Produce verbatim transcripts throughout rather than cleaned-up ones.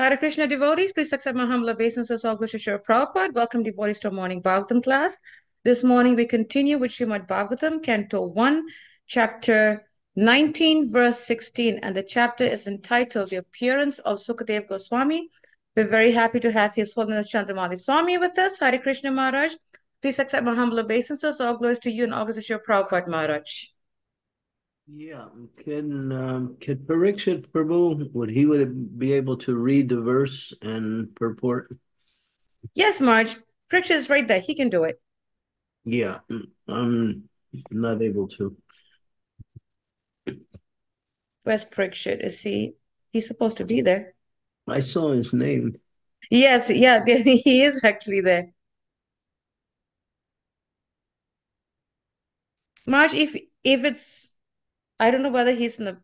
Hare Krishna devotees, please accept my humble obeisances. All glories to Srila Prabhupada. Welcome devotees to our morning Bhagavatam class. This morning we continue with Shrimad Bhagavatam, Canto one, Chapter nineteen, Verse sixteen. And the chapter is entitled, The Appearance of Sukadeva Goswami. We're very happy to have His Holiness Chandramauli Swami with us. Hare Krishna Maharaj, please accept my humble obeisances. All glories to you and all glories to Srila Prabhupada Maharaj. Yeah, can um, can Pariksit Prabhu, would he would be able to read the verse and purport? Yes, Marge. Pariksit is right there. He can do it. Yeah, I'm not able to. Where's Pariksit? Is he? He's supposed to be there. I saw his name. Yes, yeah, he is actually there. Marge, if if it's, I don't know whether he's in the.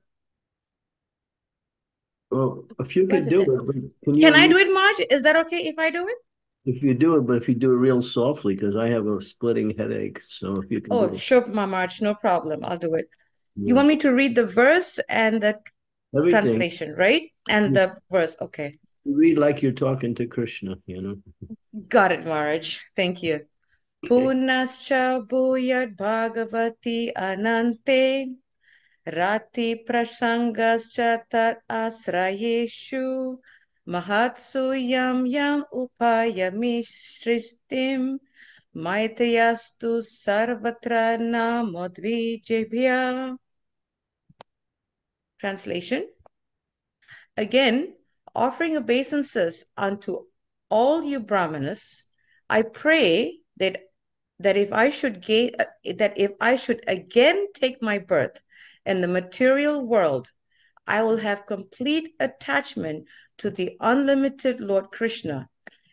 Well, if you can do it, it can, you can I do it, Marge? Is that okay if I do it? If you do it, but if you do it real softly, because I have a splitting headache. So if you can. Oh, do sure, it. my Marge, no problem. I'll do it. Yeah. You want me to read the verse and the Everything. translation, right? And yeah. the verse, okay. You read like you're talking to Krishna, you know. Got it, Marge. Thank you. Okay. Punascha bhuyat bhagavati anante. Rati prasangascha tat asrayeshu mahatsu yam yam upayamishristim maitayastu sarvatra namodvijebhya. Translation. Again, offering obeisances unto all you Brahmanas, I pray that that if I should gain, that if I should again take my birth in the material world, I will have complete attachment to the unlimited Lord Krishna,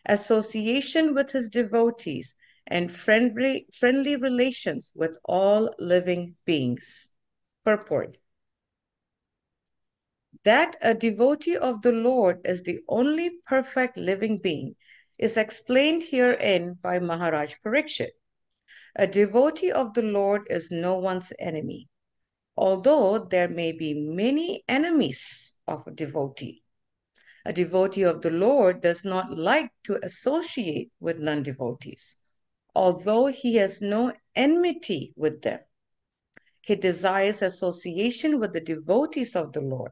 association with his devotees, and friendly, friendly relations with all living beings. Purport. That a devotee of the Lord is the only perfect living being is explained herein by Maharaj Pariksit. A devotee of the Lord is no one's enemy, although there may be many enemies of a devotee. A devotee of the Lord does not like to associate with non-devotees, although he has no enmity with them. He desires association with the devotees of the Lord.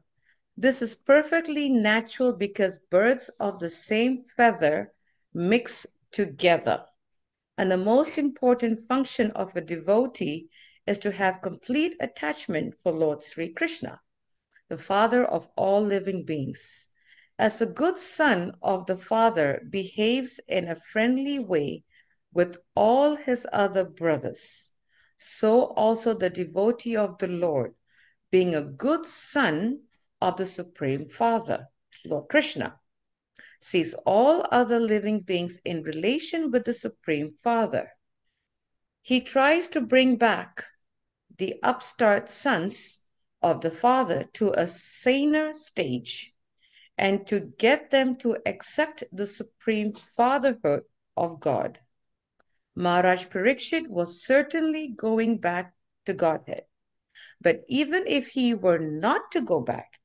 This is perfectly natural because birds of the same feather mix together. And the most important function of a devotee is to have complete attachment for Lord Sri Krishna, the Father of all living beings. As a good son of the Father behaves in a friendly way with all his other brothers, so also the devotee of the Lord, being a good son of the Supreme Father, Lord Krishna, sees all other living beings in relation with the Supreme Father. He tries to bring back the upstart sons of the Father to a saner stage and to get them to accept the Supreme Fatherhood of God. Maharaj Pariksit was certainly going back to Godhead, but even if he were not to go back,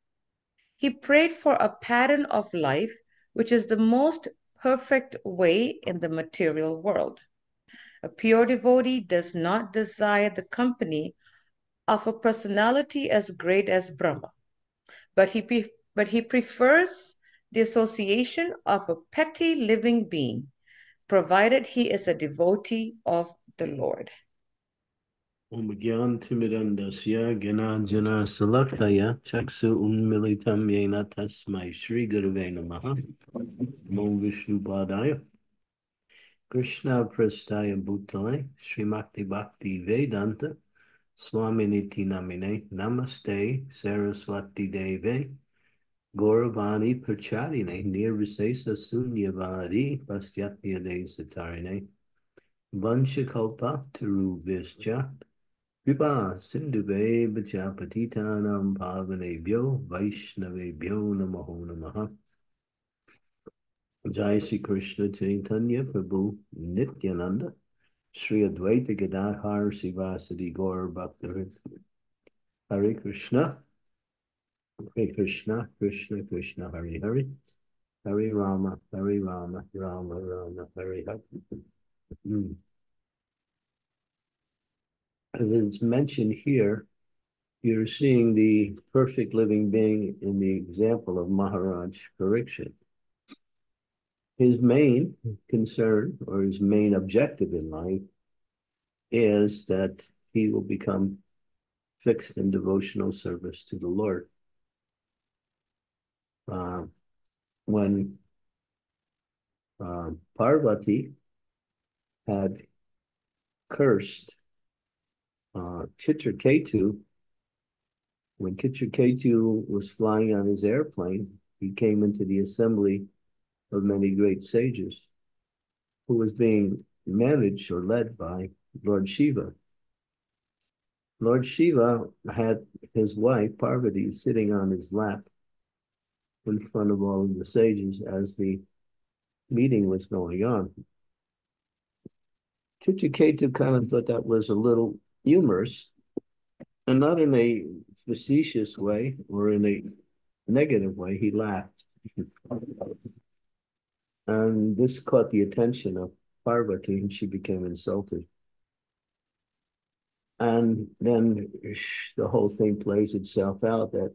he prayed for a pattern of life which is the most perfect way in the material world. A pure devotee does not desire the company of a personality as great as Brahma, but he, but he prefers the association of a petty living being, provided he is a devotee of the Lord. Om Gyan Timidandasya Gyananjana Salaktaya Chaksu Unmilitam Yena Tasmai Shri Gurave Namaha Om Vishnu Padaya Krishna Prasthaya Bhutale, Srimakti Bhakti Vedanta, Swaminiti Namine, Namaste, Saraswati Deve, Gauravani Pracharine, Nirvisesa Sunyavari, Pastyatya De Satarine, Vanshakalpa Tiruvischa, Kripa Sindhuve Vachapatitanam Bhavanebhyo, Vaishnavebhyo Namaho Namaha. Jai Sri Krishna Chaitanya Prabhu Nityananda Sri Advaita Gadadhar Sivasadi Gaur Bhaktarit. Hare Krishna, Hare Krishna, Krishna Krishna Hare Hare, Hare Rama, Hare Rama, Rama Rama, Hare Hare. As it's mentioned here, you're seeing the perfect living being in the example of Maharaj Pariksit. His main concern, or his main objective in life, is that he will become fixed in devotional service to the Lord. Uh, when uh, Parvati had cursed uh, Chitraketu, when Chitraketu was flying on his airplane, he came into the assembly of many great sages, who was being managed or led by Lord Shiva. Lord Shiva had his wife, Parvati, sitting on his lap in front of all of the sages as the meeting was going on. Chitraketu kind of thought that was a little humorous, and not in a facetious way or in a negative way. He laughed. And this caught the attention of Parvati, and she became insulted. And then the whole thing plays itself out that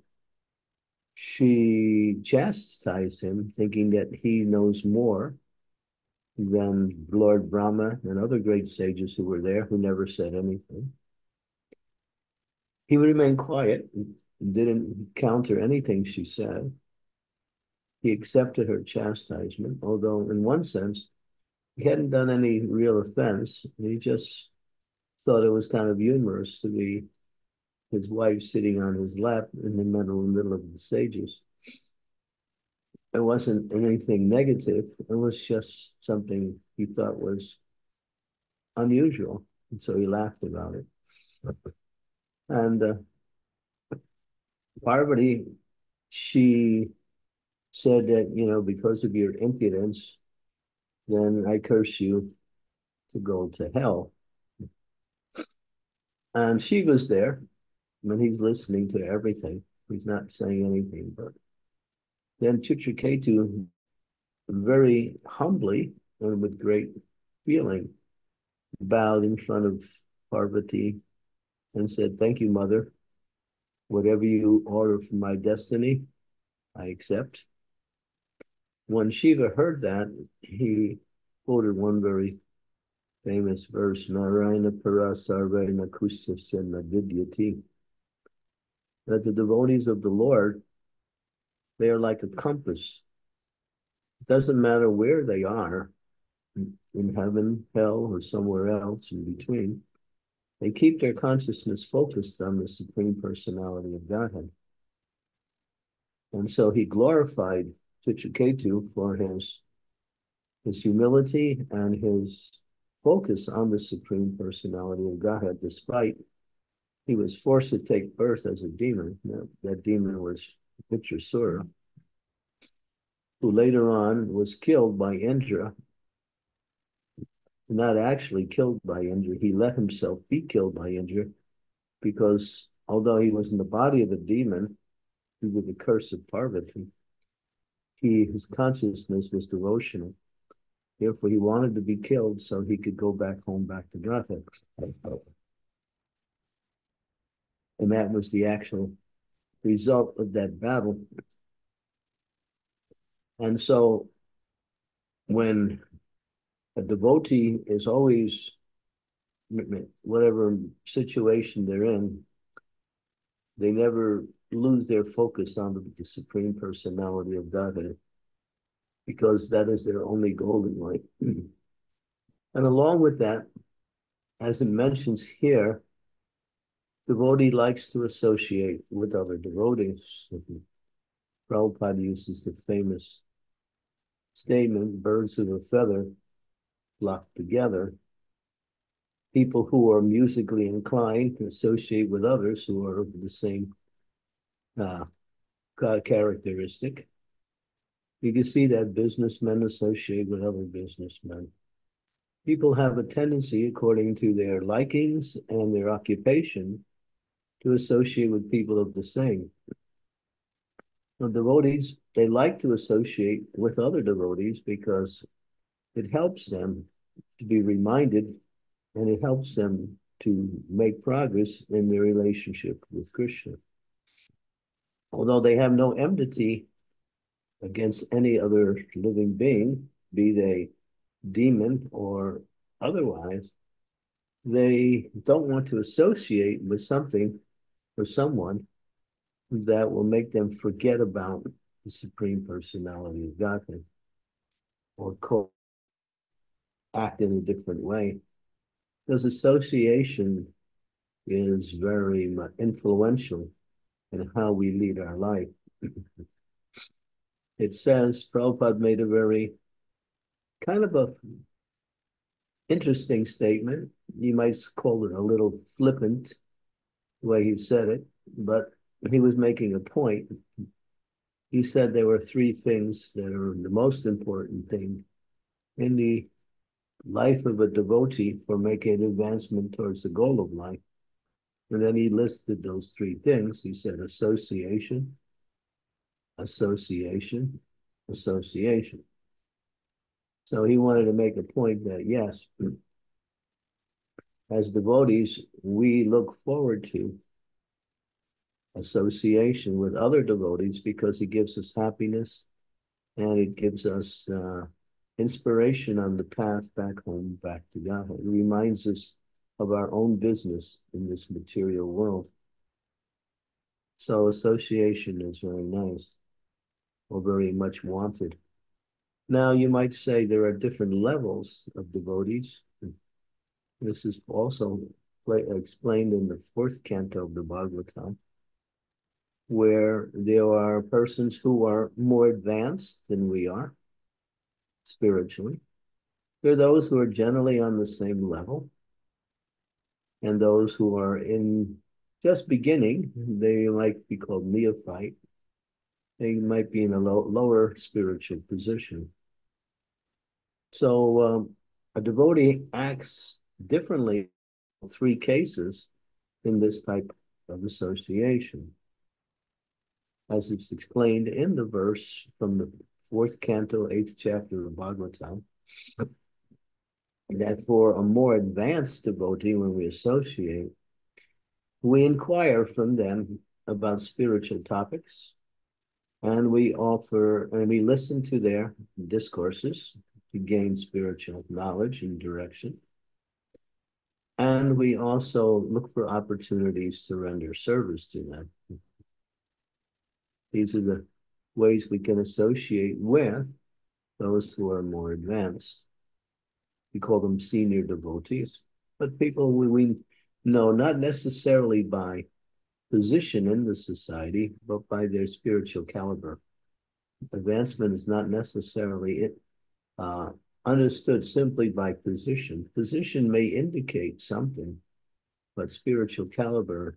she chastised him, thinking that he knows more than Lord Brahma and other great sages who were there, who never said anything. He remained quiet, didn't counter anything she said. He accepted her chastisement, although in one sense, he hadn't done any real offense. He just thought it was kind of humorous to be his wife sitting on his lap in the middle, in the middle of the sages. It wasn't anything negative. It was just something he thought was unusual. And so he laughed about it. And uh, Parvati, she said that, you know, because of your impudence, then I curse you to go to hell. And she was there, and he's listening to everything. He's not saying anything. But then Chitraketu, very humbly and with great feeling, bowed in front of Parvati and said, "Thank you, Mother. Whatever you order for my destiny, I accept." When Shiva heard that, he quoted one very famous verse, Narayana Parasarvena Kustasena Vidyati, that the devotees of the Lord, they are like a compass. It doesn't matter where they are, in heaven, hell, or somewhere else in between, they keep their consciousness focused on the Supreme Personality of Godhead. And so he glorified Chitraketu for his, his humility and his focus on the Supreme Personality of Godhead, despite he was forced to take birth as a demon. Now, that demon was Vritrasura, who later on was killed by Indra. Not actually killed by Indra, he let himself be killed by Indra, because although he was in the body of a demon, due to the curse of Parvati, He, his consciousness was devotional. Therefore, he wanted to be killed so he could go back home, back to Godhead. And that was the actual result of that battle. And so, when a devotee is always, whatever situation they're in, they never lose their focus on the, the Supreme Personality of Godhead, because that is their only goal in life. And along with that, as it mentions here, devotee likes to associate with other devotees. Prabhupada uses the famous statement, birds of a feather flock together. People who are musically inclined associate with others who are of the same Uh, characteristic. You can see that businessmen associate with other businessmen. People have a tendency, according to their likings and their occupation, to associate with people of the same. So devotees, they like to associate with other devotees because it helps them to be reminded and it helps them to make progress in their relationship with Krishna. Although they have no enmity against any other living being, be they demon or otherwise, they don't want to associate with something or someone that will make them forget about the Supreme Personality of Godhead or co-act in a different way. Because association is very influential in how we lead our life. It says, Prabhupada made a very kind of a interesting statement. You might call it a little flippant, the way he said it, but he was making a point. He said there were three things that are the most important thing in the life of a devotee for making advancement towards the goal of life. And then he listed those three things. He said association, association, association. So he wanted to make a point that, yes, as devotees, we look forward to association with other devotees because it gives us happiness and it gives us uh, inspiration on the path back home, back to Godhead. It reminds us of our own business in this material world. So association is very nice or very much wanted. Now, you might say there are different levels of devotees. This is also play, explained in the fourth canto of the Bhagavatam, where there are persons who are more advanced than we are spiritually. There are those who are generally on the same level, and those who are in just beginning, they might be called neophyte. They might be in a low, lower spiritual position. So um, a devotee acts differently in three cases in this type of association. As it's explained in the verse from the fourth canto, eighth chapter of Bhagavatam, that for a more advanced devotee, when we associate, we inquire from them about spiritual topics, and we offer and we listen to their discourses to gain spiritual knowledge and direction. And we also look for opportunities to render service to them. These are the ways we can associate with those who are more advanced. We call them senior devotees, but people we, we know not necessarily by position in the society, but by their spiritual caliber. Advancement is not necessarily it, uh, understood simply by position. Position may indicate something, but spiritual caliber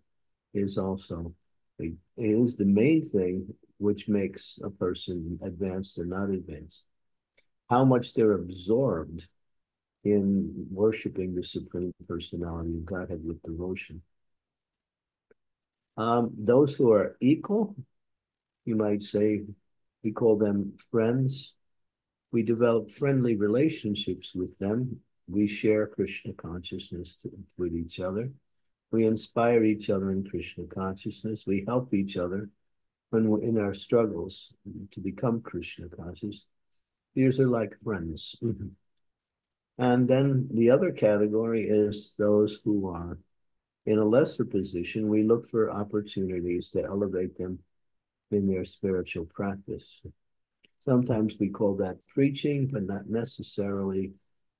is also It is the main thing which makes a person advanced or not advanced. How much they're absorbed in worshiping the Supreme Personality of Godhead with devotion. Um, those who are equal, you might say, we call them friends. We develop friendly relationships with them. We share Krishna consciousness to, with each other. We inspire each other in Krishna consciousness. We help each other when we're in our struggles to become Krishna conscious. These are like friends. Mm-hmm. And then the other category is those who are in a lesser position. We look for opportunities to elevate them in their spiritual practice. Sometimes we call that preaching, but not necessarily.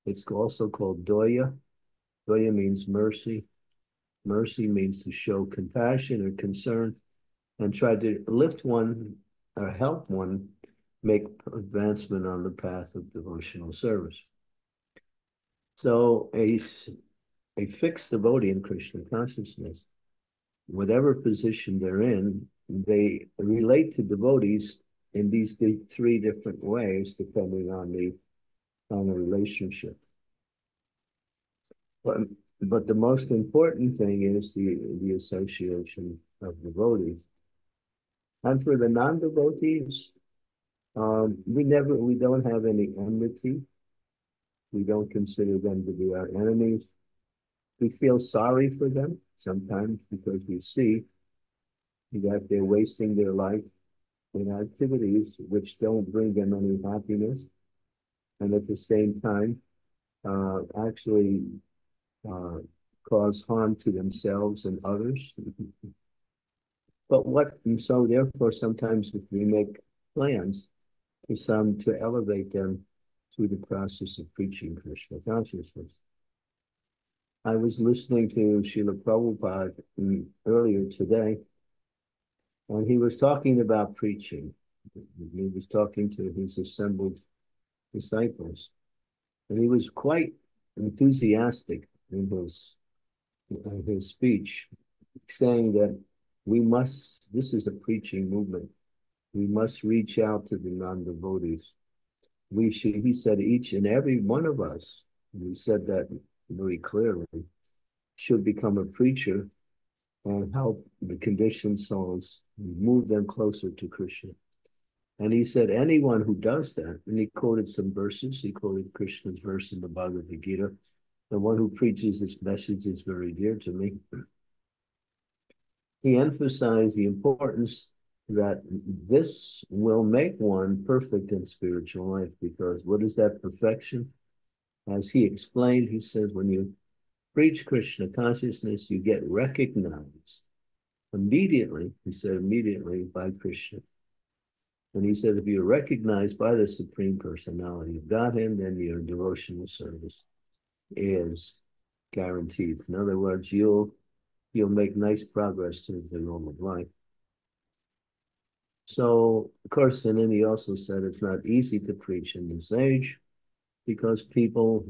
It's also called doya. Doya means mercy. Mercy means to show compassion or concern and try to lift one or help one make advancement on the path of devotional service. So a, a fixed devotee in Krishna consciousness, whatever position they're in, they relate to devotees in these three different ways depending on the, on the relationship. But, But the most important thing is the, the association of devotees. And for the non-devotees, um, we never, we don't have any enmity. We don't consider them to be our enemies. We feel sorry for them sometimes because we see that they're wasting their life in activities which don't bring them any happiness. And at the same time, uh, actually uh, cause harm to themselves and others. But what, and so therefore sometimes if we make plans to some to elevate them through the process of preaching Krishna consciousness. I was listening to Srila Prabhupada earlier today, and he was talking about preaching. He was talking to his assembled disciples, and he was quite enthusiastic in his, in his speech, saying that we must, this is a preaching movement, we must reach out to the non-devotees. We should, he said, each and every one of us, and he said that very clearly, should become a preacher and help the conditioned souls, move them closer to Krishna. And he said, anyone who does that, and he quoted some verses, he quoted Krishna's verse in the Bhagavad Gita, the one who preaches this message is very dear to me. He emphasized the importance that this will make one perfect in spiritual life, because what is that perfection? As he explained, he said, when you preach Krishna consciousness, you get recognized immediately, he said, immediately by Krishna. And he said, if you're recognized by the Supreme Personality of Godhead, then your devotional service is guaranteed. In other words, you'll, you'll make nice progress to the realm of life. So, of course, and then he also said it's not easy to preach in this age because people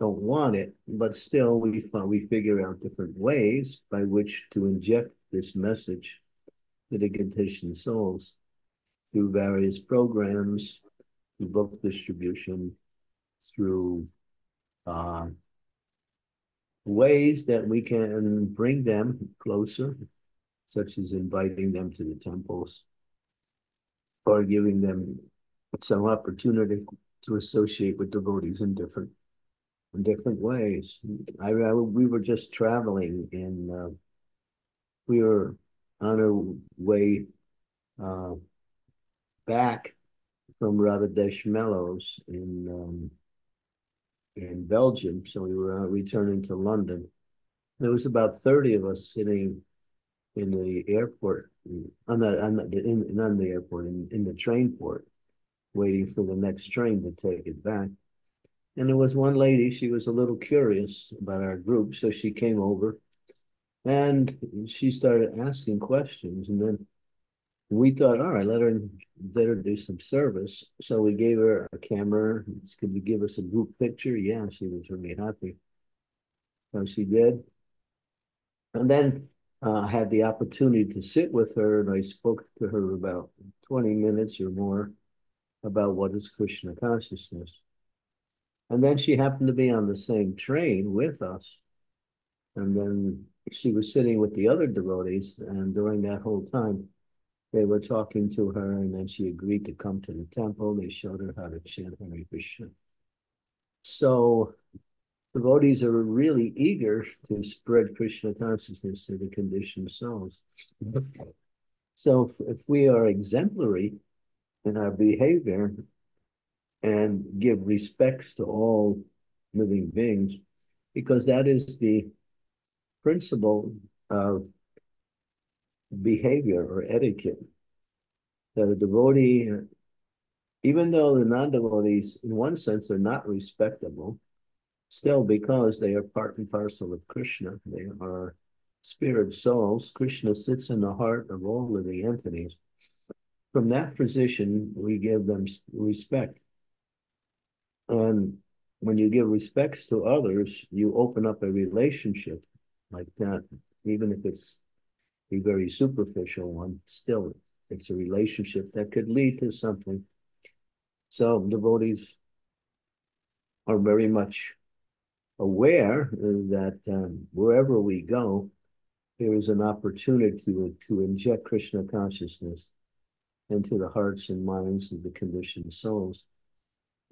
don't want it, but still we we figure out different ways by which to inject this message to the conditioned souls through various programs, through book distribution, through uh, ways that we can bring them closer, such as inviting them to the temples, or giving them some opportunity to associate with devotees in different in different ways. I, I we were just traveling in. Uh, we were on our way uh, back from Ravadesh Mellows in um, in Belgium, so we were uh, returning to London. There was about thirty of us sitting in the airport, on the, on the, in, not in the airport, in, in the train port, waiting for the next train to take it back. And there was one lady, she was a little curious about our group, so she came over and she started asking questions. And then we thought, all right, let her, let her do some service. So we gave her a camera. Could you give us a group picture? Yeah, she was really happy. So she did. And then I uh, had the opportunity to sit with her, and I spoke to her about twenty minutes or more about what is Krishna consciousness. And then she happened to be on the same train with us. And then she was sitting with the other devotees, and during that whole time, they were talking to her, and then she agreed to come to the temple. They showed her how to chant Hare Krishna. So devotees are really eager to spread Krishna consciousness to the conditioned souls. So if, if we are exemplary in our behavior and give respects to all living beings, because that is the principle of behavior or etiquette, that a devotee, even though the non-devotees in one sense are not respectable, still, because they are part and parcel of Krishna, they are spirit souls. Krishna sits in the heart of all living entities. From that position, we give them respect. And when you give respects to others, you open up a relationship like that. Even if it's a very superficial one, still, it's a relationship that could lead to something. So devotees are very much aware that um, wherever we go, there is an opportunity to, to inject Krishna consciousness into the hearts and minds of the conditioned souls.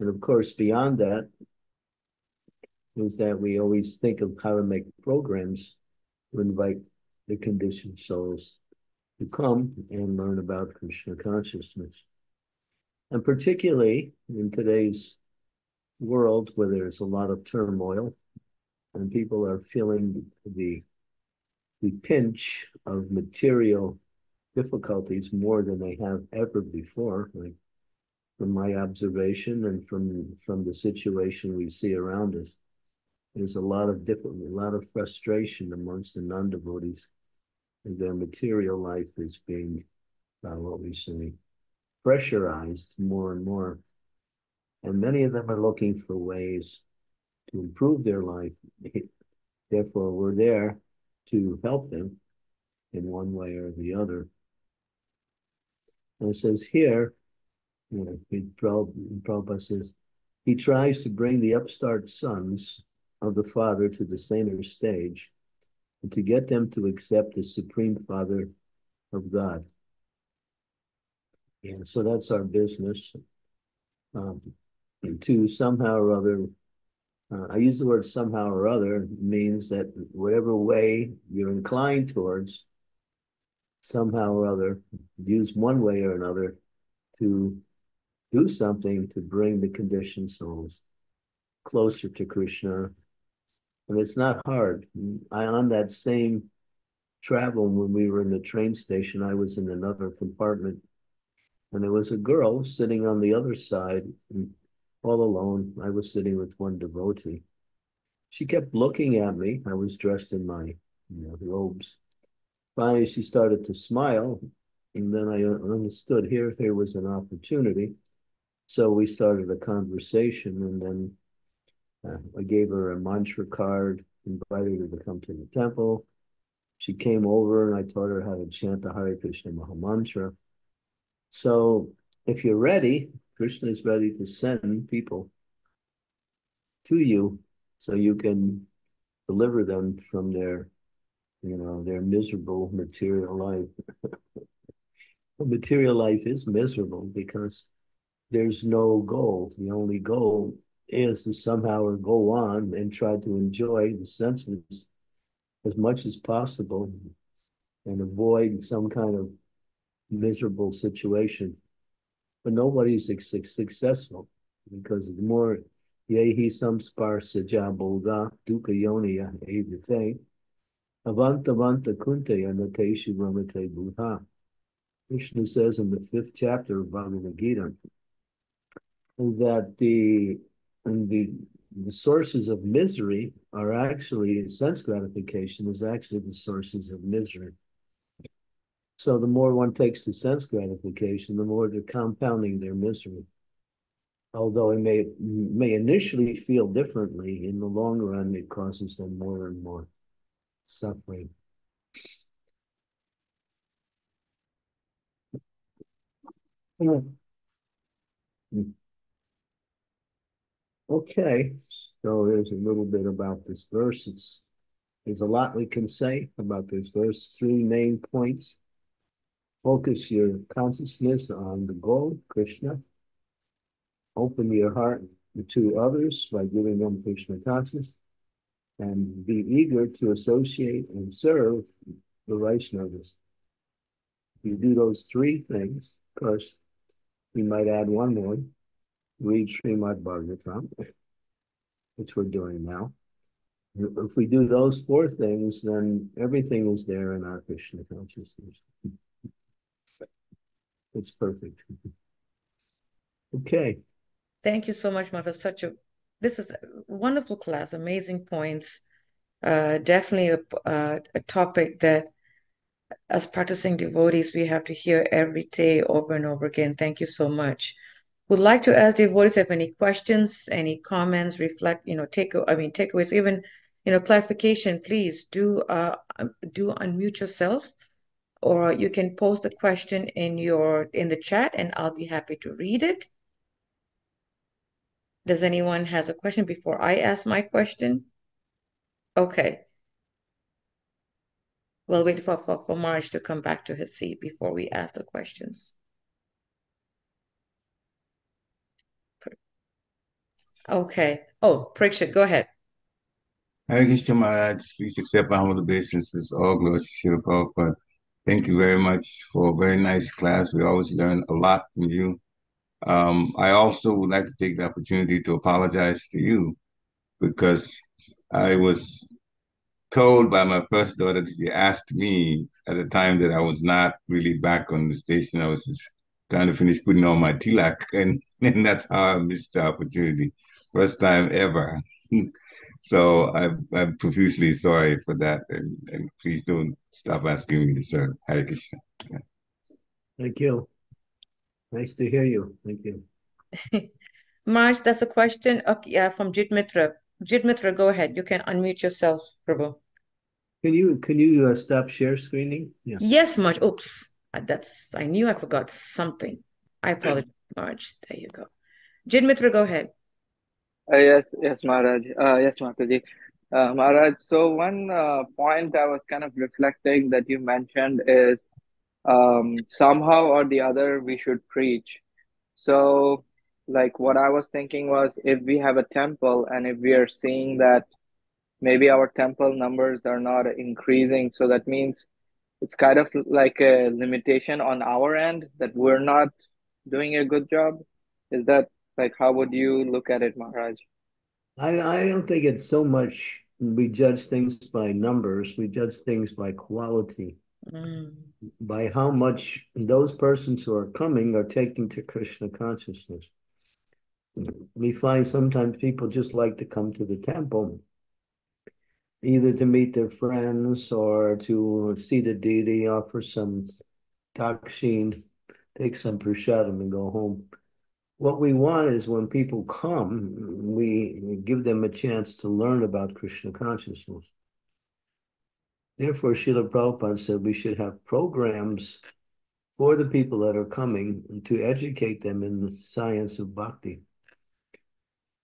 And of course, beyond that is that we always think of karmic programs to invite the conditioned souls to come and learn about Krishna consciousness. And particularly in today's world where there's a lot of turmoil and people are feeling the, the pinch of material difficulties more than they have ever before. Like from my observation and from, from the situation we see around us, there's a lot of different, a lot of frustration amongst the non-devotees, and their material life is being, uh, what we say, pressurized more and more. And many of them are looking for ways to improve their life. Therefore, we're there to help them in one way or the other. And it says here, you know, Prabhupada says, he tries to bring the upstart sons of the Father to the saner stage and to get them to accept the Supreme Father of God. And so that's our business. Um, and to somehow or other, uh, I use the word somehow or other, means that whatever way you're inclined towards, somehow or other, use one way or another to do something to bring the conditioned souls closer to Krishna. And it's not hard. I, on that same travel, when we were in the train station, I was in another compartment, and there was a girl sitting on the other side, all alone. I was sitting with one devotee. She kept looking at me. I was dressed in my you know, robes. Finally, she started to smile, and then I understood here, here was an opportunity. So we started a conversation, and then Uh, I gave her a mantra card, invited her to come to the temple. She came over and I taught her how to chant the Hare Krishna Maha Mantra. So if you're ready, Krishna is ready to send people to you so you can deliver them from their, you know, their miserable material life. Material life is miserable because there's no goal. The only goal is to somehow go on and try to enjoy the senses as much as possible and avoid some kind of miserable situation. But nobody's successful because the more yehi samspar sajaboda dukkha yoniya evite avanta vanta kunteya nateshu ramate buddha. Krishna says in the fifth chapter of Bhagavad Gita that the And the, the sources of misery are actually, sense gratification is actually the sources of misery. So the more one takes to sense gratification, the more they're compounding their misery. Although it may, may initially feel differently, in the long run, it causes them more and more suffering. Mm. Okay, so there's a little bit about this verse. It's, there's a lot we can say about this verse. Three main points. Focus your consciousness on the goal, Krishna. Open your heart to others by giving them Krishna consciousness. And be eager to associate and serve the Vaishnavas. If you do those three things, of course, we might add one more. Read Srimad Bhagavatam, which we're doing now. If we do those four things, then everything is there in our Krishna consciousness. It's perfect. Okay. Thank you so much, Maharaj. Such a this is a wonderful class. Amazing points. Uh, definitely a uh, a topic that, as practicing devotees, we have to hear every day, over and over again. Thank you so much. Would like to ask devotees if any questions, any comments, reflect, you know, take, I mean, takeaways, even, you know, clarification. Please do, uh, do unmute yourself, or you can post the question in your in the chat, and I'll be happy to read it. Does anyone has a question before I ask my question? Okay. We'll wait for, for, for Maharaj to come back to his seat before we ask the questions. Okay. Oh, Pariksit, go ahead. Hare Krishna Maharaj, please accept my humble obeisances. All glory to Srila Prabhupada. Thank you very much for a very nice class. We always learn a lot from you. Um, I also would like to take the opportunity to apologize to you because I was told by my first daughter that she asked me at the time that I was not really back on the station. I was just trying to finish putting on my tilak, and, and that's how I missed the opportunity. First time ever. So I, I'm profusely sorry for that. And, and please don't stop asking me to serve. Hare Krishna. Yeah. Thank you. Nice to hear you. Thank you. Maharaj, that's a question okay, yeah, from Jit Mitra. Jit Mitra, go ahead. You can unmute yourself, Prabhu. Can you can you uh, stop share screening? Yeah. Yes, Maharaj. Oops. That's, I knew I forgot something. I apologize, Maharaj. There you go. Jit Mitra, go ahead. Uh, yes, yes, Maharaj. Uh, yes, Mataji. Uh, Maharaj, so one uh, point I was kind of reflecting that you mentioned is um, somehow or the other we should preach. So, like what I was thinking was if we have a temple and if we are seeing that maybe our temple numbers are not increasing, so that means it's kind of like a limitation on our end that we're not doing a good job. Is that Like, how would you look at it, Maharaj? I, I don't think it's so much we judge things by numbers. We judge things by quality, mm. by how much those persons who are coming are taking to Krishna consciousness. We find sometimes people just like to come to the temple, either to meet their friends or to see the deity, offer some dakshin, take some prasadam and go home. What we want is when people come, we give them a chance to learn about Krishna consciousness. Therefore, Srila Prabhupada said we should have programs for the people that are coming to educate them in the science of bhakti.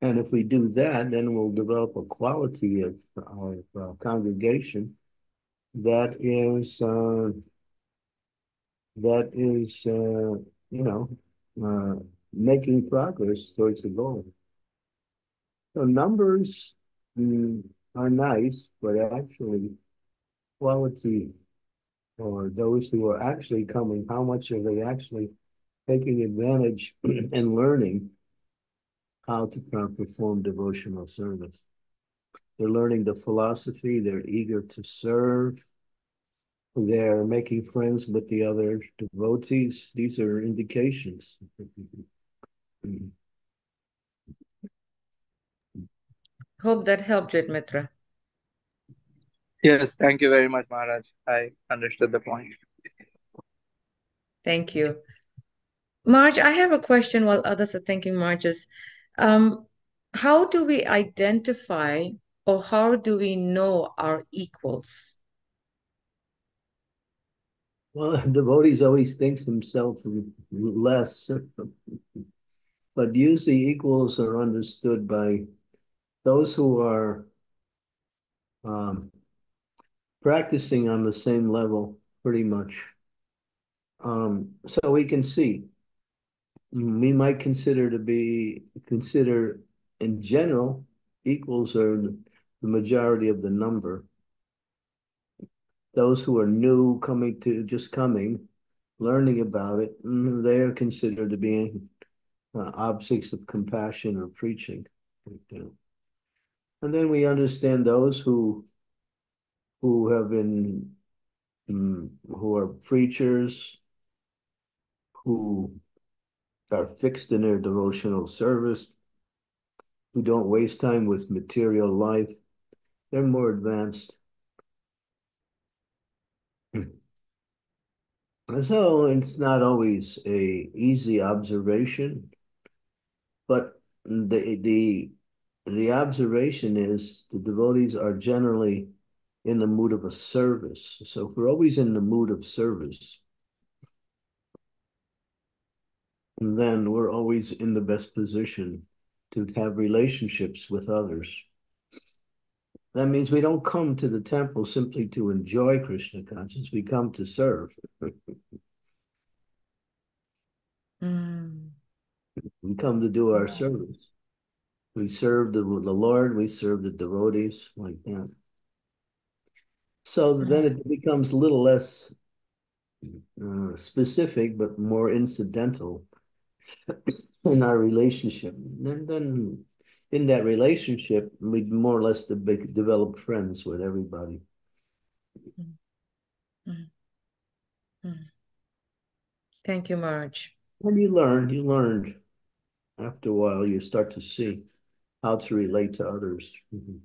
And if we do that, then we'll develop a quality of our, our congregation that is, uh, that is, uh, you know, uh, making progress towards the goal. So numbers mm, are nice, but actually quality, or those who are actually coming, how much are they actually taking advantage and learning how to perform devotional service? They're learning the philosophy, they're eager to serve, they're making friends with the other devotees. These are indications. Hope that helped, Jit Mitra. Yes, thank you very much, Maharaj. I understood the point. Thank you. Maharaj, I have a question while others are thinking, Maharaj, is um, how do we identify or how do we know our equals? Well, devotees always thinks themselves less. But usually equals are understood by those who are um, practicing on the same level, pretty much. Um, so we can see, we might consider to be, consider in general, equals are the majority of the number. Those who are new, coming to, just coming, learning about it, they are considered to be Uh, objects of compassion or preaching. And then we understand those who who have been um, who are preachers, who are fixed in their devotional service, who don't waste time with material life. They're more advanced. So it's not always a easy observation. But the, the, the observation is the devotees are generally in the mood of a service. So if we're always in the mood of service, then we're always in the best position to have relationships with others. That means we don't come to the temple simply to enjoy Krishna consciousness. We come to serve. mm. We come to do our service. We serve the, the Lord. We serve the devotees, like that. So then it becomes a little less uh, specific, but more incidental in our relationship. And then in that relationship, we more or less de develop friends with everybody. Thank you, Maharaj. When you learn, you learned. After a while, you start to see how to relate to others. Mm-hmm.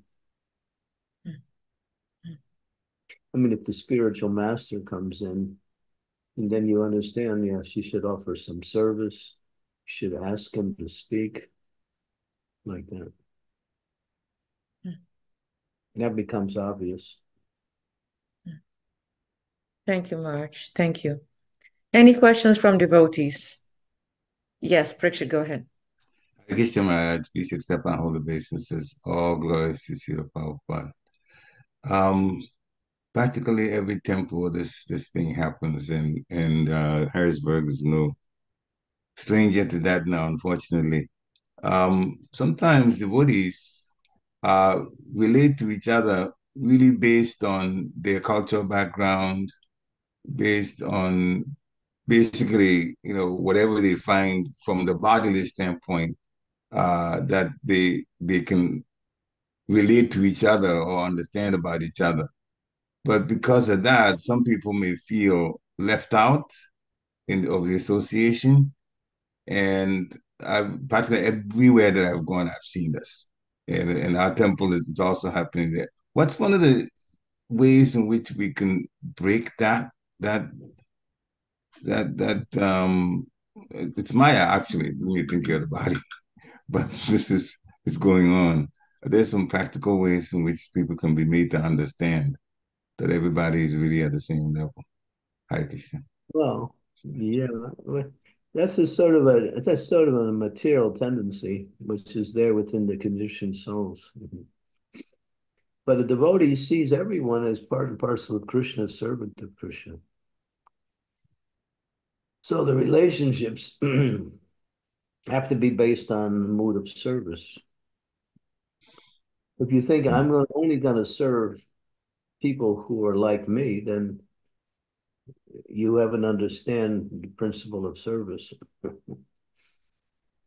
I mean, if the spiritual master comes in, and then you understand, yes, you should offer some service, you should ask him to speak, like that. Mm. That becomes obvious. Thank you, Maharaj. Thank you. Any questions from devotees? Yes, Pariksit, go ahead. Hare Krishna Maharaj, please accept my holy obeisances. All glories to Srila Prabhupada. Um, Practically every temple, this this thing happens, and and uh, Harrisburg is no stranger to that now. Unfortunately, um, sometimes devotees uh, relate to each other really based on their cultural background, based on basically you know whatever they find from the bodily standpoint uh, that they they can relate to each other or understand about each other. But because of that, some people may feel left out in the, of the association. And I've, practically everywhere that I've gone, I've seen this. And, and our temple is, is also happening there. What's one of the ways in which we can break that? That, that, that, um, it's Maya, actually, when you think of the body. But this is, it's going on. There's some practical ways in which people can be made to understand that everybody is really at the same level. Hare Krishna. Well, yeah, that's a sort of a that's sort of a material tendency which is there within the conditioned souls. But a devotee sees everyone as part and parcel of Krishna, servant of Krishna. So the relationships have to be based on the mood of service. If you think I'm only going to serve people who are like me, then you haven't understand the principle of service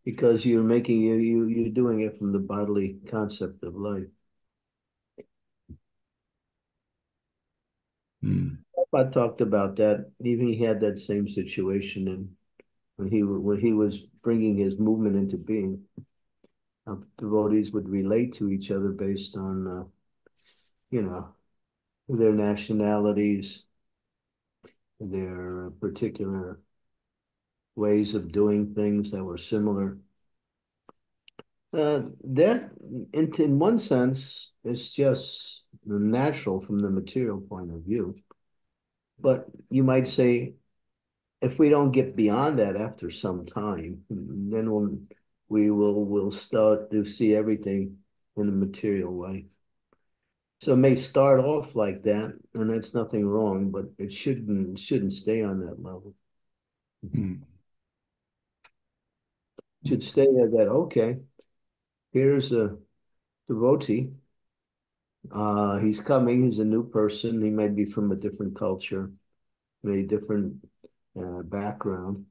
because you're making you you you're doing it from the bodily concept of life. Mm. Prabhupada talked about that. Even he had that same situation, and when he when he was bringing his movement into being, uh, devotees would relate to each other based on uh, you know. their nationalities, their particular ways of doing things that were similar. Uh, that, in, in one sense, is just natural from the material point of view. But you might say, if we don't get beyond that after some time, then we'll, we will we'll start to see everything in a material way. So it may start off like that, and that's nothing wrong, but it shouldn't shouldn't stay on that level. Mm-hmm. It should stay at that, okay, here's a devotee. Uh, he's coming, he's a new person. He may be from a different culture, maybe different uh, background.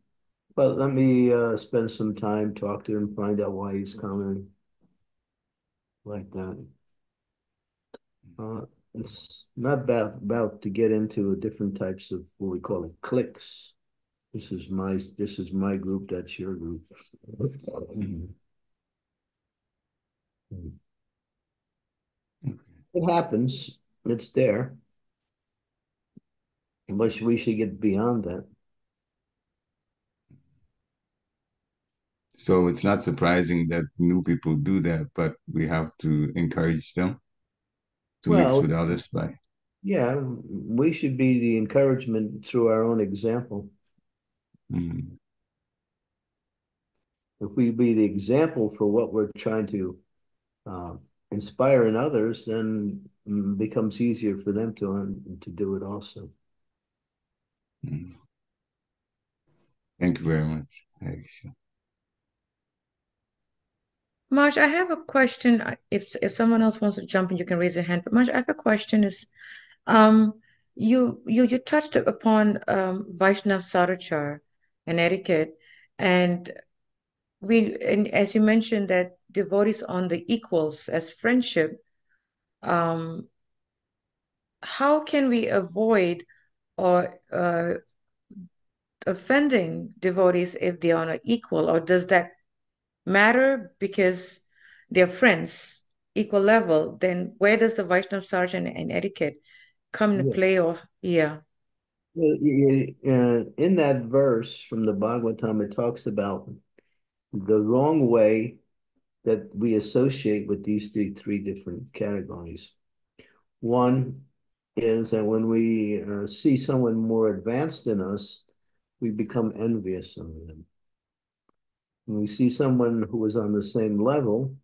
But let me uh, spend some time, talk to him, find out why he's coming, like that. Uh, it's not about, about to get into different types of what we call it cliques. This is my this is my group. That's your group. Mm-hmm. It happens. It's there. Unless we should get beyond that. So it's not surprising that new people do that, but we have to encourage them to well, mix with others by. Yeah, we should be the encouragement through our own example. Mm-hmm. If we be the example for what we're trying to uh, inspire in others, then it becomes easier for them to, um, to do it also. Thank you very much. Thank you. Marge, I have a question. If if someone else wants to jump in, you can raise your hand. But Marge, I have a question. Is um, you you you touched upon um, Vaishnav Sarachar and etiquette, and we and as you mentioned that devotees on the equals as friendship. Um, how can we avoid or uh, offending devotees if they are on an equal, or does that matter because they're friends, equal level? Then where does the Vaishnav Sarjan and etiquette come into yeah. play? Or yeah, in that verse from the Bhagavatam, it talks about the wrong way that we associate with these three, three different categories. One is that when we uh, see someone more advanced than us, we become envious of them. When we see someone who is on the same level,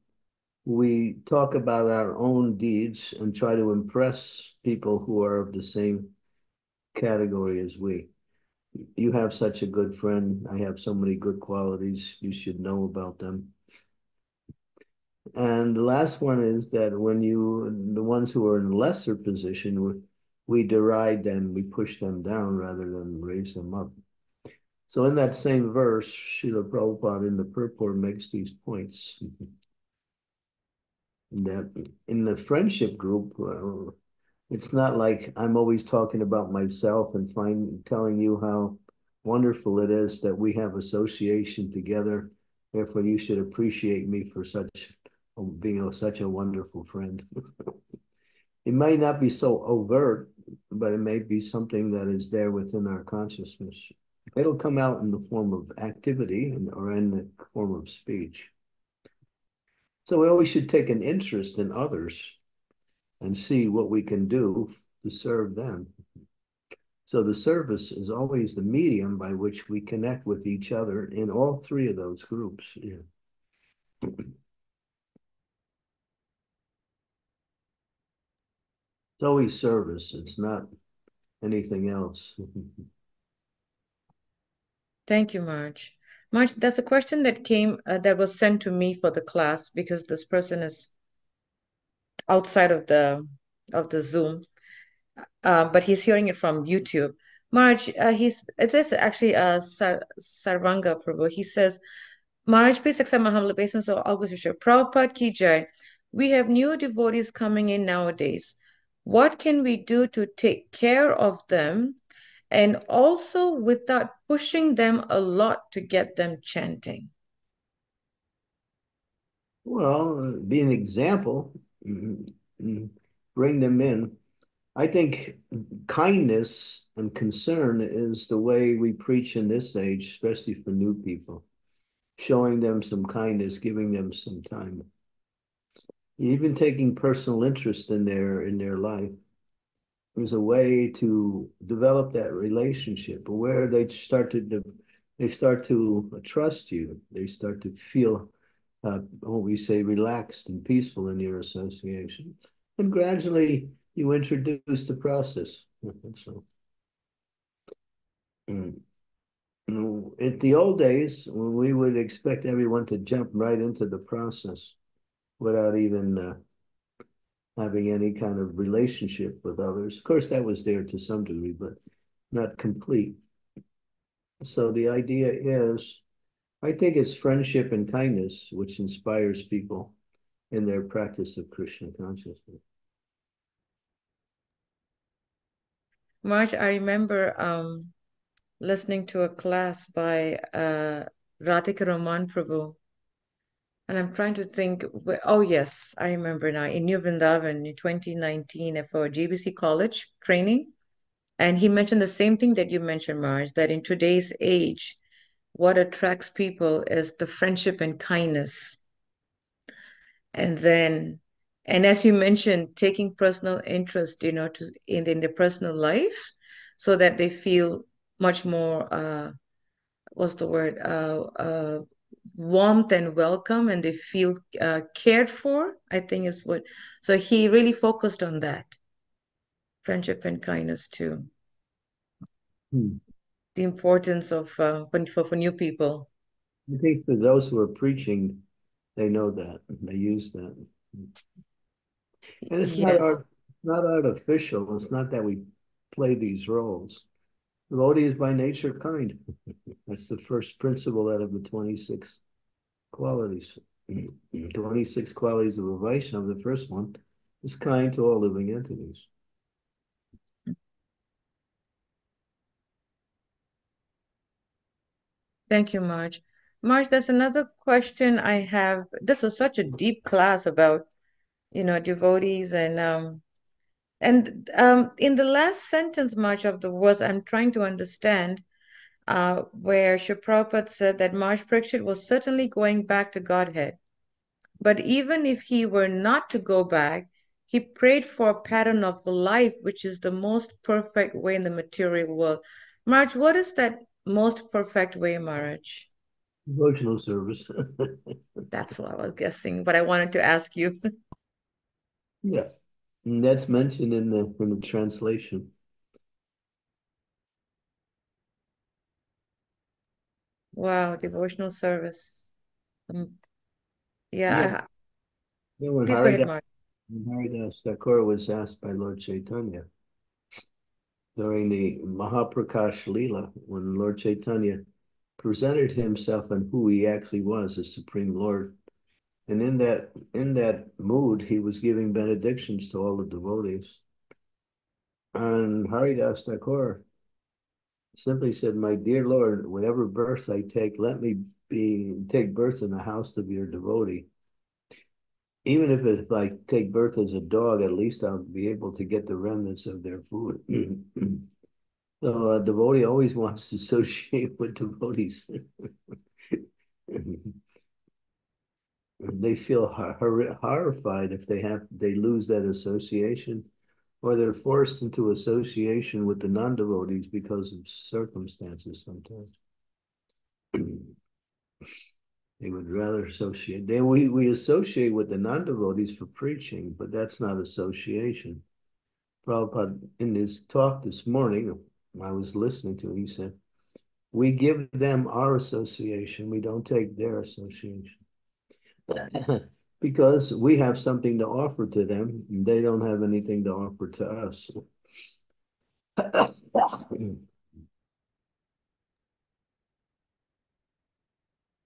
we talk about our own deeds and try to impress people who are of the same category as we. You have such a good friend. I have so many good qualities. You should know about them. And the last one is that when you, the ones who are in lesser position, we, we deride them, we push them down rather than raise them up. So in that same verse, Srila Prabhupada in the purport makes these points. That in the friendship group, uh, it's not like I'm always talking about myself and find, telling you how wonderful it is that we have association together. Therefore, you should appreciate me for such being such a wonderful friend. It might not be so overt, but it may be something that is there within our consciousness. It'll come out in the form of activity and, or in the form of speech. So we always should take an interest in others and see what we can do to serve them. So the service is always the medium by which we connect with each other in all three of those groups. Yeah. It's always service. It's not anything else. Thank you, Marge. Marge, that's a question that came, uh, that was sent to me for the class because this person is outside of the of the Zoom, uh, but he's hearing it from YouTube. Marge, uh, he's it is actually uh, Sar Sarvanga Prabhu. He says, Marge, please accept my humble obeisance of August Yeshua. Prabhupada ki jai. We have new devotees coming in nowadays. What can we do to take care of them and also without pushing them a lot to get them chanting? Well, be an example, bring them in. I think kindness and concern is the way we preach in this age, especially for new people, showing them some kindness, giving them some time. Even taking personal interest in their in their life is a way to develop that relationship, where they start to they start to trust you. They start to feel uh, what we say relaxed and peaceful in your association, and gradually you introduce the process. So, in the old days, we would expect everyone to jump right into the process without even uh, having any kind of relationship with others. Of course, that was there to some degree, but not complete. So the idea is, I think it's friendship and kindness which inspires people in their practice of Krishna consciousness. Marge, I remember um, listening to a class by uh, Radhika Raman Prabhu. And I'm trying to think, oh yes, I remember now, in New Vrindavan in twenty nineteen for G B C College training. And he mentioned the same thing that you mentioned, Marge, that in today's age, what attracts people is the friendship and kindness. And then, and as you mentioned, taking personal interest, you know, to, in, in their personal life so that they feel much more, uh, what's the word, uh, uh, warmth and welcome, and they feel uh, cared for, I think is what. So he really focused on that. Friendship and kindness too. Hmm. The importance of uh, for, for new people. I think for those who are preaching, they know that. They use that. And it's yes. not, not artificial. It's not that we play these roles. Devotee is by nature kind. That's the first principle out of the twenty-six qualities. twenty-six qualities of a Vaishnava. The first one is kind to all living entities. Thank you, Marge. Marge, there's another question I have. This was such a deep class about, you know, devotees and um, and um, in the last sentence, Marge, of the verse, I'm trying to understand uh, where Srila Prabhupada said that Mahaprakash was certainly going back to Godhead. But even if he were not to go back, he prayed for a pattern of life, which is the most perfect way in the material world. Marge, what is that most perfect way, Maharaj? Devotional service. That's what I was guessing, but I wanted to ask you. Yeah, and that's mentioned in the in the translation. Wow, devotional service. Um, yeah. yeah. I, you know, when please Harida, go ahead, Mark. Haridasa Thakur was asked by Lord Chaitanya during the Mahaprakash Leela, when Lord Chaitanya presented himself and who he actually was as Supreme Lord. And in that, in that mood, he was giving benedictions to all the devotees. And Haridasa Thakur simply said, "My dear Lord, whatever birth I take, let me be take birth in the house of your devotee. Even if, if I take birth as a dog, at least I'll be able to get the remnants of their food." So a devotee always wants to associate with devotees. They feel hor horrified if they have they lose that association, or they're forced into association with the non-devotees because of circumstances sometimes. They would rather associate. They, we, we associate with the non-devotees for preaching, but that's not association. Prabhupada, in his talk this morning, I was listening to, he said, we give them our association. We don't take their association. Because we have something to offer to them. And they don't have anything to offer to us.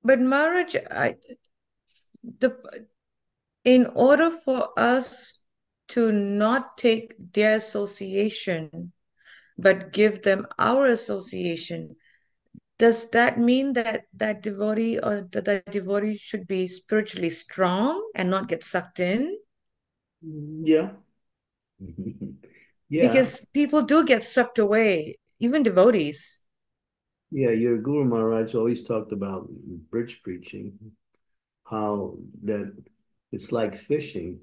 But Maharaj, I, the, in order for us to not take their association, but give them our association, does that mean that that devotee or that, that devotee should be spiritually strong and not get sucked in? Yeah. Yeah. Because people do get sucked away, even devotees. Yeah, your Guru Maharaj always talked about bridge preaching, how that it's like fishing,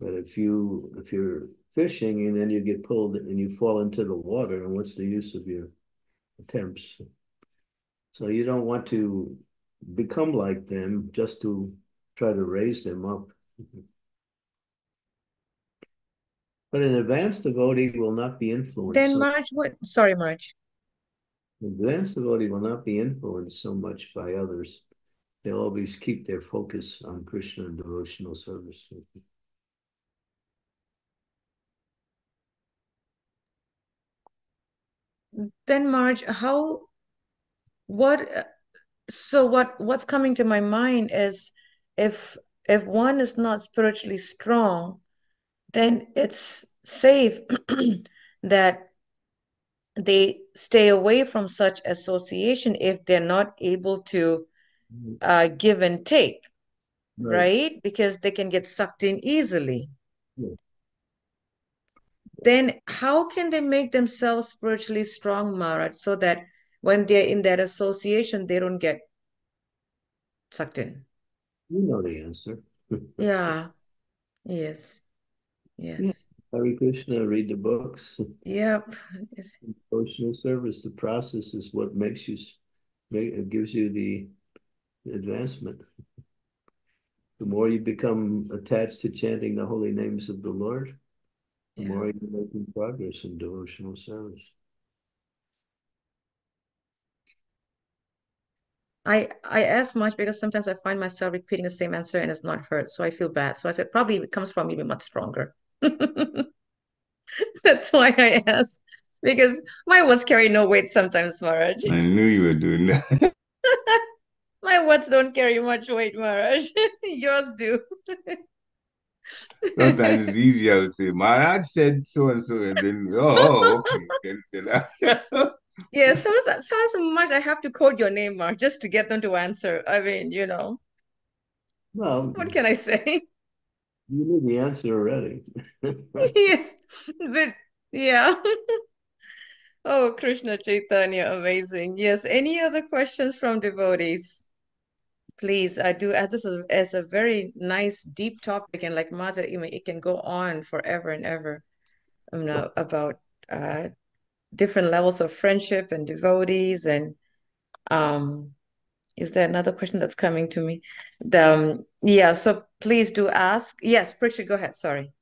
but if you if you're fishing and then you get pulled and you fall into the water, and what's the use of your attempts? So you don't want to become like them just to try to raise them up. But an advanced devotee will not be influenced. Then Maharaj, what? Sorry, Maharaj. Advanced devotee will not be influenced so much by others. They'll always keep their focus on Krishna and devotional service. Then, Marge, how, what, so what, what's coming to my mind is if, if one is not spiritually strong, then it's safe that they stay away from such association if they're not able to uh, give and take, right. right? Because they can get sucked in easily. Yeah. Then how can they make themselves spiritually strong, Maharaj, so that when they're in that association, they don't get sucked in? You know the answer. Yeah. Yes. Yes. Yeah. Hare Krishna, read the books. Yep. Devotional service. The process is what makes you, gives you the advancement. The more you become attached to chanting the holy names of the Lord, the yeah. more you're making progress in devotional service. I, I ask much because sometimes I find myself repeating the same answer and it's not heard, so I feel bad. So I said, probably it comes from even much stronger. That's why I asked, because my words carry no weight sometimes, Maharaj. I knew you were doing that. My words don't carry much weight, Maharaj. Yours do. Sometimes it's easier to say, Maharaj said so-and-so, and then, oh, okay. Yeah, so, so, so much I have to quote your name, Mark, just to get them to answer. I mean, you know. Well, what can I say? You knew the answer already. Yes, but yeah. Oh, Krishna Chaitanya, amazing. Yes, any other questions from devotees? Please, I do. This is as a very nice, deep topic, and like Maharaj, it can go on forever and ever um, now, about uh, different levels of friendship and devotees. And um, is there another question that's coming to me? The, um, yeah, so please do ask. Yes, Pariksit, go ahead. Sorry.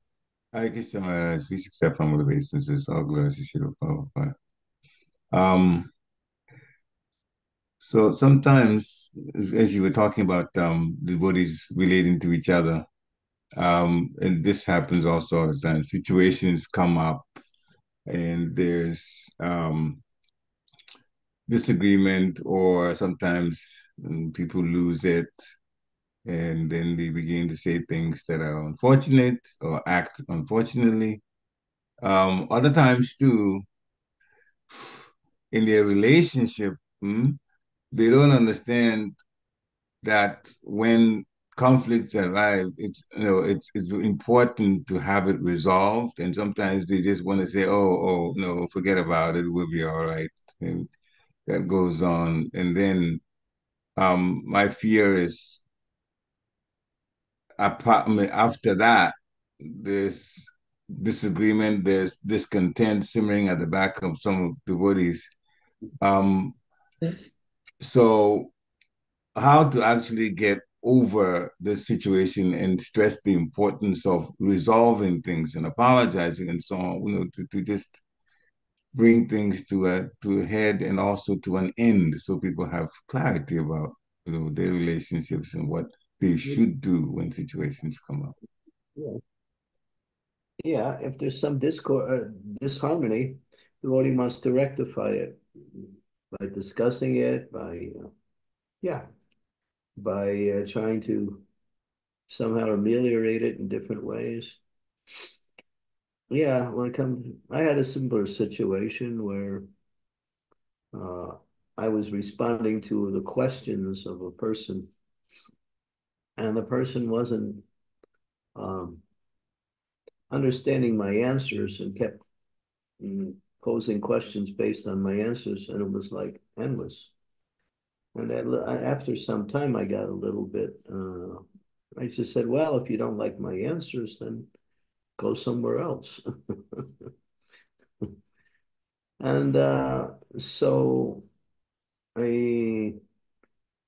Hare Krishna Maharaj, please accept humble obeisances, all glories to Srila Prabhupada. Um, so sometimes, as you were talking about um, devotees relating to each other, um, and this happens also all the time, situations come up and there's um, disagreement, or sometimes people lose it, and then they begin to say things that are unfortunate or act unfortunately. Um, other times too, in their relationship, hmm, they don't understand that when conflicts arrive, it's you know it's it's important to have it resolved, and sometimes they just want to say, oh oh no, forget about it, we'll be all right, and that goes on. And then um, my fear is, after that, there's disagreement, there's discontent simmering at the back of some devotees. Um, so how to actually get over this situation and stress the importance of resolving things and apologizing and so on, you know, to, to just bring things to a, to a head and also to an end, so people have clarity about, you know, their relationships and what they should do when situations come up. Yeah, yeah. If there's some discord, uh, disharmony, the devotee wants to rectify it by discussing it, by uh, yeah, by uh, trying to somehow ameliorate it in different ways. Yeah, when it comes, I had a similar situation where uh, I was responding to the questions of a person. And the person wasn't um, understanding my answers and kept mm, posing questions based on my answers, and it was like endless. And that, after some time, I got a little bit, uh, I just said, well, if you don't like my answers, then go somewhere else. And uh, so I,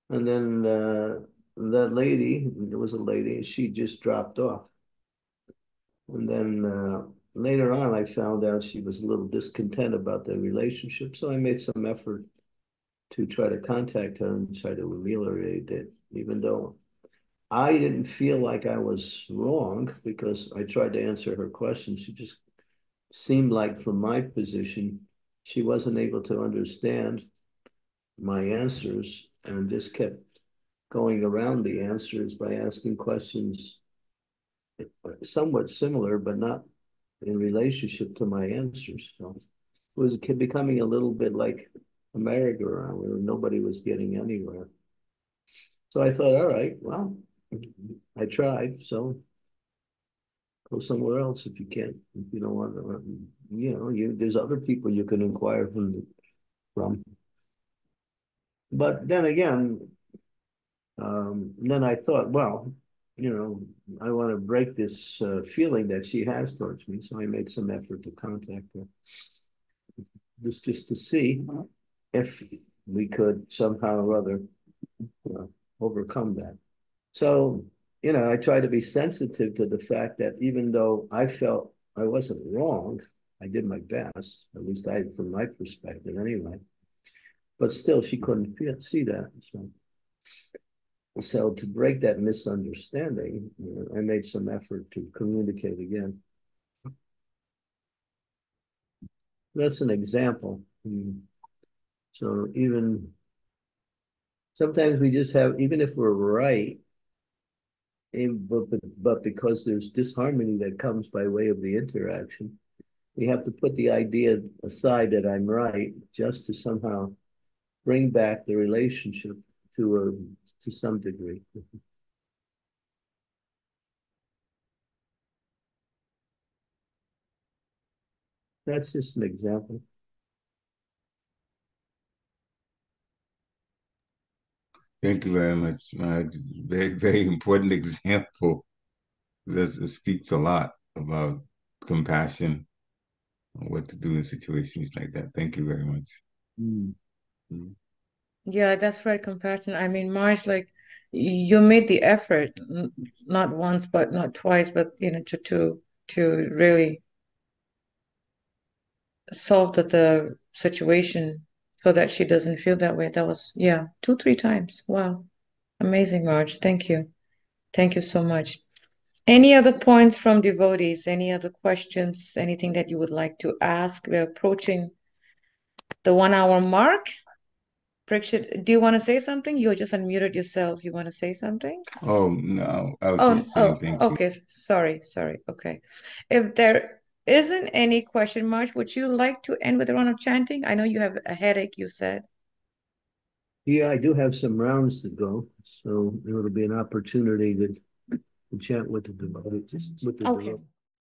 and then, uh, that lady, there was a lady, she just dropped off. And then uh, later on, I found out she was a little discontent about their relationship. So I made some effort to try to contact her and try to ameliorate it, even though I didn't feel like I was wrong, because I tried to answer her question. She just seemed like, from my position, she wasn't able to understand my answers and just kept going around the answers by asking questions somewhat similar, but not in relationship to my answers. So it was becoming a little bit like a merry-go-round where nobody was getting anywhere. So I thought, all right, well, I tried, so go somewhere else if you can't, if you don't want to, you know, you, there's other people you can inquire from. from. But then again, Um, then I thought, well, you know, I want to break this uh, feeling that she has towards me. So I made some effort to contact her, just, just to see if we could somehow or other uh, overcome that. So, you know, I try to be sensitive to the fact that even though I felt I wasn't wrong, I did my best, at least I, from my perspective anyway, but still she couldn't feel, see that. So, so to break that misunderstanding, you know, I made some effort to communicate again. That's an example. So even sometimes we just have, even if we're right, but, but, but because there's disharmony that comes by way of the interaction, we have to put the idea aside that I'm right just to somehow bring back the relationship to a, to some degree. That's just an example. Thank you very much, Maharaj. Very, very important example. This, this speaks a lot about compassion and what to do in situations like that. Thank you very much. Mm. Mm. Yeah, that's right, compassion. I mean, Maharaj, like, you made the effort, not once, but not twice, but, you know, to, to, to really solve the, the situation so that she doesn't feel that way. That was, yeah, two, three times. Wow. Amazing, Maharaj. Thank you. Thank you so much. Any other points from devotees? Any other questions? Anything that you would like to ask? We're approaching the one hour mark. Pariksit, do you want to say something? You just unmuted yourself. You want to say something? Oh, no. I was oh, just saying, oh, okay. Sorry, sorry. Okay. If there isn't any question, Maharaj, would you like to end with a round of chanting? I know you have a headache, you said. Yeah, I do have some rounds to go, so it'll be an opportunity to, to chant with the devotees. With the okay. Devotees.